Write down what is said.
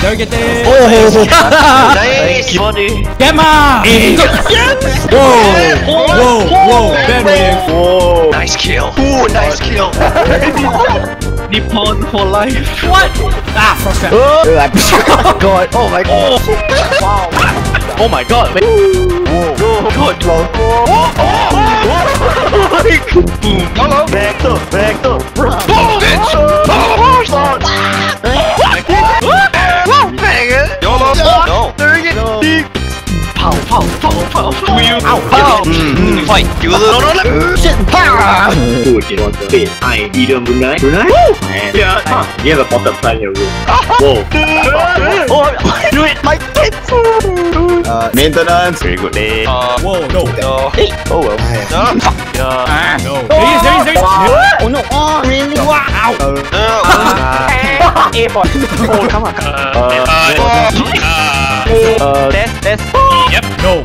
Don't get this! Oh! Nice, buddy! Gemma! Yes! Whoa! Whoa! Whoa! Bedwig! Whoa! Nice kill! Ooh, nice kill! Nippon for life! What? Ah, fuck that! Oh god! Oh my god! Wow! Oh my god! Whoa! God! Whoa! Boom! Hello! Back up! Back up! Boom! Bitch! Fight you little shit. Dude, you want to I eat him tonight. Tonight? Man, yeah. You have a bottom plan in your room. Whoa. Do it, my kids. Maintenance. Very good day. Whoa, no. Oh well. No. There is. Oh no. Oh really? Wow. Airport. Oh come on. Test. Yep. No.